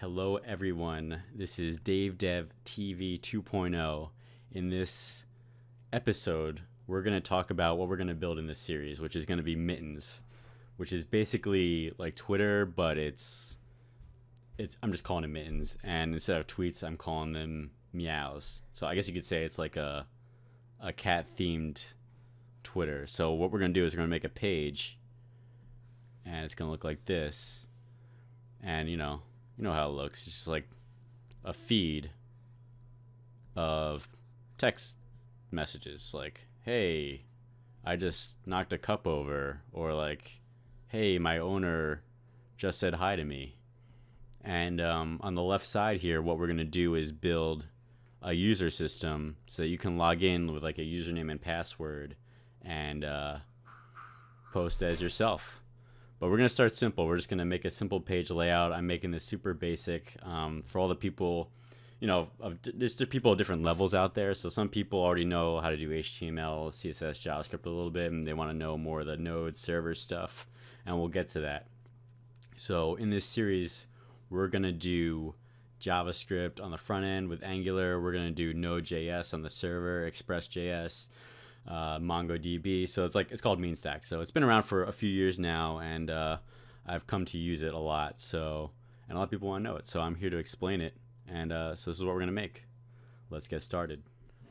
Hello everyone, this is DaveDevTV 2.0. In this episode, we're going to talk about what we're going to build in this series, which is going to be Mittens, which is basically like Twitter, but I'm just calling it Mittens, and instead of tweets, I'm calling them meows. So I guess you could say it's like a cat-themed Twitter. So what we're going to do is we're going to make a page, and it's going to look like this, and you know how it looks. It's just like a feed of text messages like, hey, I just knocked a cup over, or like, hey, my owner just said hi to me. And on the left side here, what we're going to do is build a user system so that you can log in with like a username and password and post as yourself. But we're gonna start simple. We're just gonna make a simple page layout. I'm making this super basic for all the people, there's people at different levels out there. So some people already know how to do HTML, CSS, JavaScript a little bit, and they wanna know more of the Node server stuff, and we'll get to that. So in this series, we're gonna do JavaScript on the front end with Angular. We're gonna do Node.js on the server, Express.js, MongoDB. So it's called MEAN stack. So it's been around for a few years now, and I've come to use it a lot. So, and a lot of people want to know it. So I'm here to explain it. And so this is what we're going to make. Let's get started.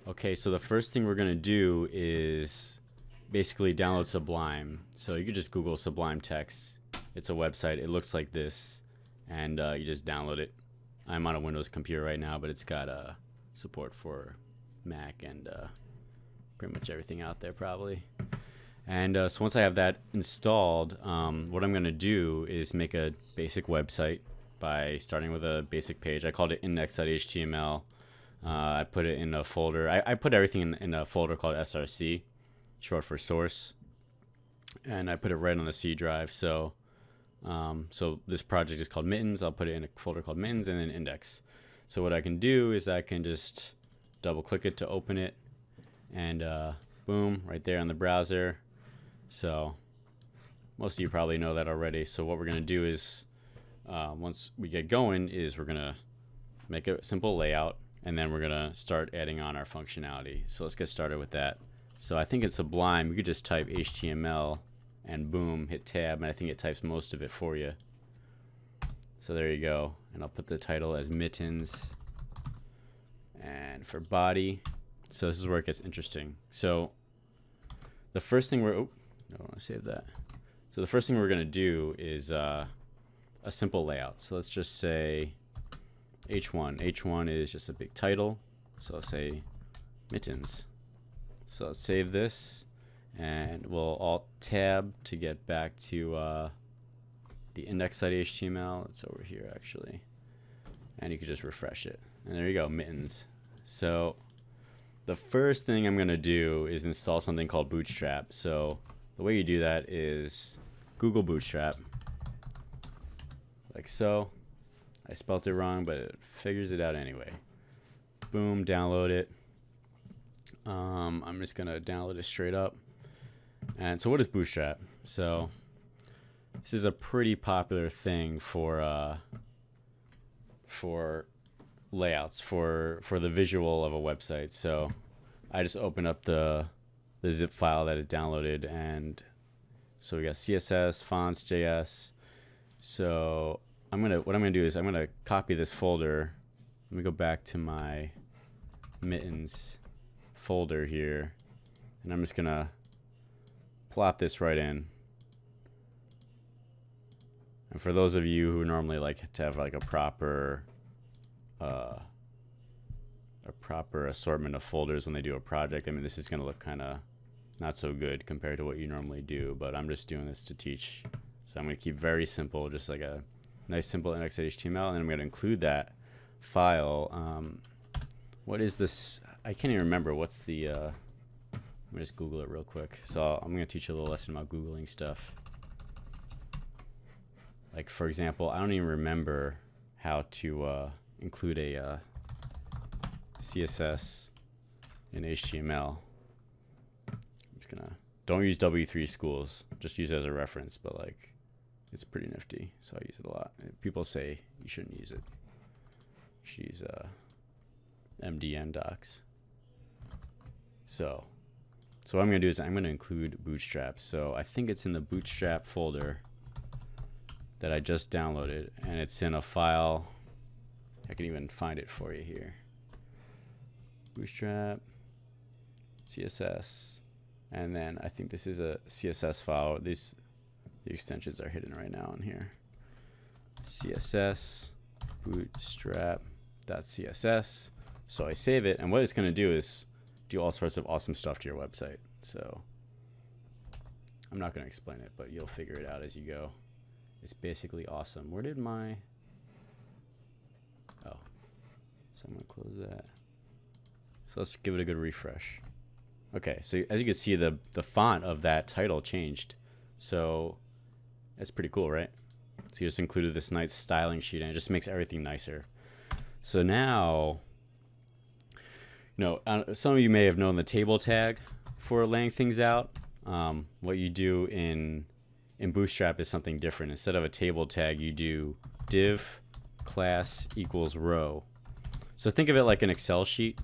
Okay, so the first thing we're going to do is basically download Sublime. So you could just Google Sublime Text. It's a website. It looks like this, and you just download it. I'm on a Windows computer right now, but it's got support for Mac and pretty much everything out there probably. And so once I have that installed, what I'm gonna do is make a basic website by starting with a basic page. I called it index.html. I put it in a folder. I put everything in a folder called src, short for source, and I put it right on the C drive. So so this project is called Mittens. I'll put it in a folder called Mittens and then index. So what I can do is I can just double click it to open it, and boom, right there on the browser. So most of you probably know that already. So what we're gonna do is once we get going is we're gonna make a simple layout, and then we're gonna start adding on our functionality. So let's get started with that. So I think in Sublime you could just type HTML and boom, hit tab, and I think it types most of it for you. So there you go. And I'll put the title as Mittens, and for body. So this is where it gets interesting. So the first thing So the first thing we're going to do is a simple layout. So let's just say H1. H1 is just a big title. So I'll say Mittens. So I'll save this, and we'll Alt-Tab to get back to the index.html. It's over here actually. And you can just refresh it. And there you go, Mittens. So the first thing I'm gonna do is install something called Bootstrap. So the way you do that is Google Bootstrap, like so. I spelt it wrong, but it figures it out anyway. Boom, download it. I'm just gonna download it straight up. And so what is Bootstrap? So this is a pretty popular thing for layouts, for the visual of a website. So I just open up the zip file that it downloaded, and so we got CSS, fonts, JS. So what I'm gonna do is copy this folder. Let me go back to my Mittens folder here, and I'm just gonna plop this right in. And for those of you who normally like to have like a proper assortment of folders when they do a project, I mean, this is going to look kind of not so good compared to what you normally do, but I'm just doing this to teach. So I'm going to keep very simple, just like a nice simple index.html, and then I'm going to include that file. What is this? I can't even remember. What's the let me just Google it real quick. So I'm going to teach you a little lesson about Googling stuff. Like, for example, I don't even remember how to include a CSS in HTML. I'm just gonna, don't use W3 Schools, just use it as a reference, but like It's pretty nifty, so I use it a lot. People say you shouldn't use it. You should use MDN docs. So what I'm going to do is I'm going to include Bootstrap. So I think it's in the Bootstrap folder that I just downloaded, and it's in a file. I can even find it for you here. Bootstrap, CSS, and then I think this is a CSS file. The extensions are hidden right now in here. CSS, bootstrap.css. So I save it, and what it's going to do is do all sorts of awesome stuff to your website. So I'm not going to explain it, but you'll figure it out as you go. It's basically awesome. Where did my... Oh, so I'm going to close that. So let's give it a good refresh. Okay, so as you can see, the font of that title changed. So that's pretty cool, right? So you just included this nice styling sheet, and it just makes everything nicer. So now, some of you may have known the table tag for laying things out. What you do in Bootstrap is something different. Instead of a table tag, you do div class equals row. So think of it like an Excel sheet.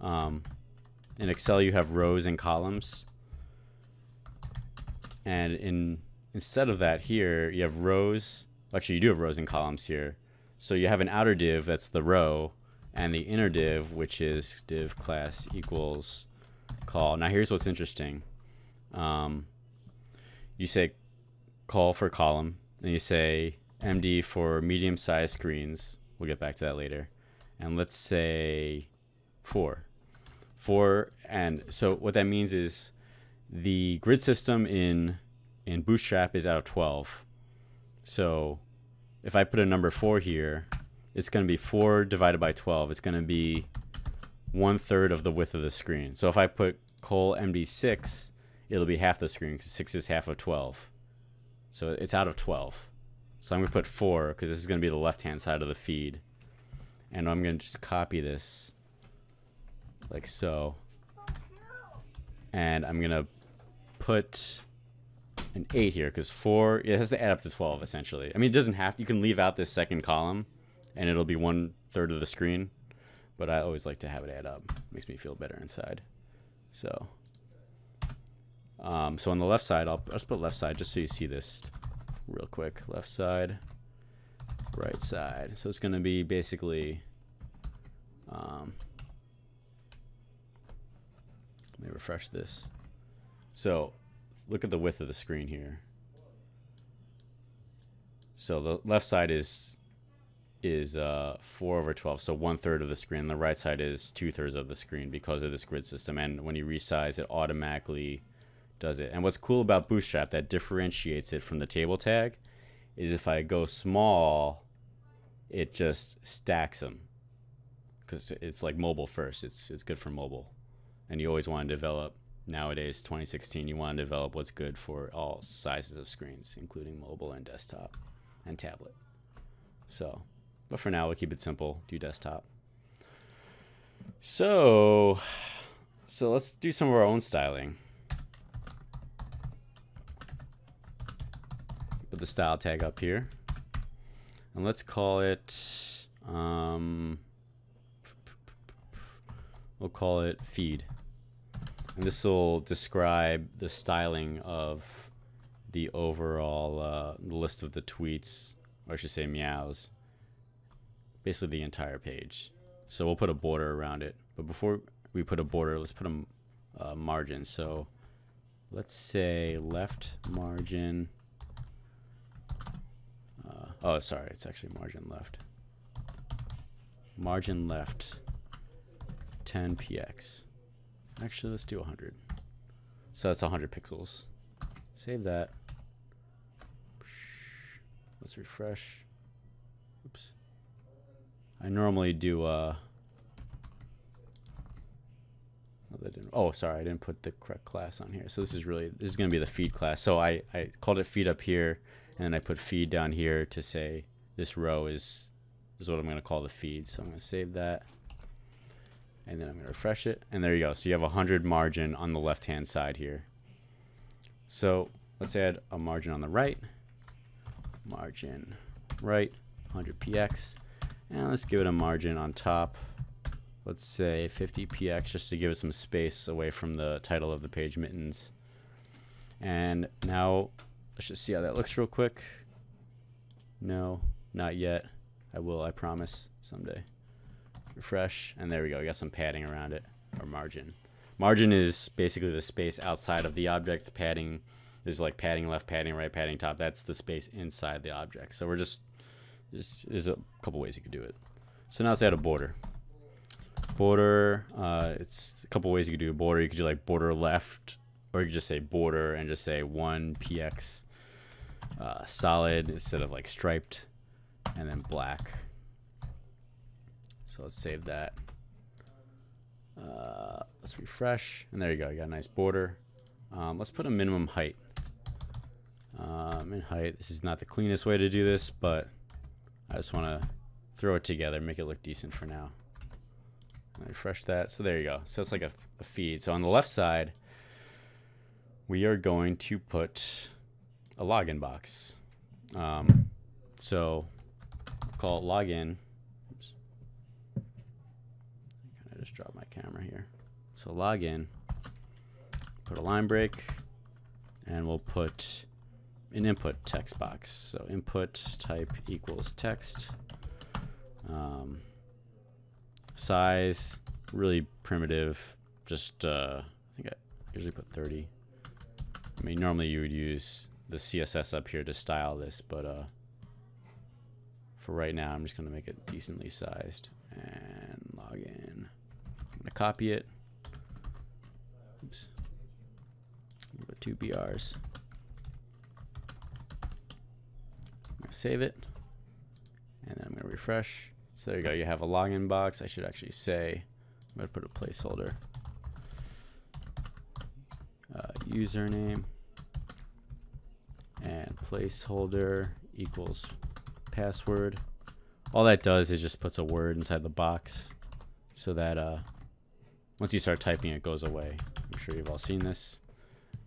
In Excel, you have rows and columns. And instead of that here, you have rows. Actually, you do have rows and columns here. So you have an outer div, that's the row, and the inner div, which is div class equals call. Now here's what's interesting. You say call for column, and you say MD for medium-sized screens. We'll get back to that later. And let's say 4. 4, and so what that means is the grid system in Bootstrap is out of 12. So if I put a number 4 here, it's going to be 4 divided by 12. It's going to be 1/3 of the width of the screen. So if I put col MD6, it'll be half the screen, because 6 is half of 12. So it's out of 12. So I'm going to put 4, because this is going to be the left-hand side of the feed. And I'm going to just copy this like so. And I'm going to put an 8 here, because 4, it has to add up to 12 essentially. I mean, it doesn't have to. You can leave out this second column and it'll be 1/3 of the screen, but I always like to have it add up. It makes me feel better inside. So so on the left side, I'll just put left side just so you see this real quick. Left side, right side. So it's going to be basically let me refresh this. So look at the width of the screen here. So the left side is 4 over 12, so 1/3 of the screen. The right side is 2/3 of the screen because of this grid system. And when you resize, it automatically does it. And what's cool about Bootstrap that differentiates it from the table tag is if I go small, it just stacks them. Because it's like mobile first. It's good for mobile. And you always want to develop, nowadays, 2016, you want to develop what's good for all sizes of screens, including mobile and desktop and tablet. So, but for now, we'll keep it simple, do desktop. So let's do some of our own styling. Put the style tag up here. And let's call it, we'll call it feed. And this will describe the styling of the overall list of the tweets, or I should say meows, basically the entire page. So we'll put a border around it. But before we put a border, let's put a margin. So let's say left margin. Oh, sorry, it's actually margin left. Margin left 10 px. Actually, let's do 100. So that's 100 pixels. Save that. Let's refresh. Oops. I normally do. Oh, sorry, I didn't put the correct class on here. So this is going to be the feed class. So I called it feed up here, and then I put feed down here to say this row is what I'm going to call the feed. So I'm going to save that. And then I'm going to refresh it. And there you go. So you have 100 margin on the left-hand side here. So let's add a margin on the right. margin right, 100px, and let's give it a margin on top, let's say 50px, just to give it some space away from the title of the page, Mittens. And now let's just see how that looks real quick. No, not yet. I will, I promise, someday. Refresh, and there we go. We got some padding around it, or margin. Margin is basically the space outside of the object. Padding, there's like padding left, padding right, padding top. That's the space inside the object. So we're just there's a couple ways you could do it. So now let's add a border. Border, it's a couple ways you could do a border. You could do like border left, or you could just say border and just say 1px solid instead of like striped, and then black. So let's save that. Let's refresh, and there you go. You got a nice border. Let's put a minimum height. Min height. This is not the cleanest way to do this, but I just want to throw it together, make it look decent for now. Refresh that. So there you go. So it's like a feed. So on the left side, we are going to put a login box. So call it login. Oops. I kind of just dropped my camera here. So login, put a line break, and we'll put an input text box. So input type equals text. Size, really primitive, just I think I usually put 30. I mean, normally you would use the CSS up here to style this, but for right now I'm just going to make it decently sized and log in. I'm going to copy it. Oops. I'll put 2 BRs. I'm going to save it, and then I'm going to refresh. So there you go, you have a login box. I should actually say, I'm going to put a placeholder. Username and placeholder equals password. All that does is just puts a word inside the box so that once you start typing, it goes away. I'm sure you've all seen this.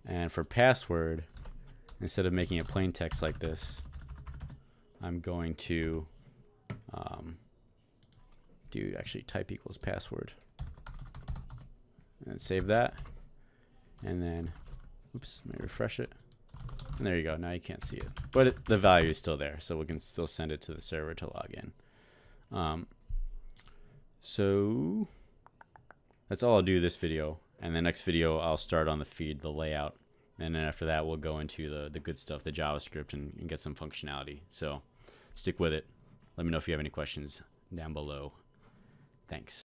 And for password, instead of making it plain text like this, I'm going to do actually type equals password, and save that, and then oops, let me refresh it, and there you go. Now you can't see it, but the value is still there, so we can still send it to the server to log in. So that's all I'll do this video, and the next video I'll start on the feed, the layout, and then after that we'll go into the good stuff, the JavaScript, and get some functionality. So stick with it. Let me know if you have any questions down below. Thanks.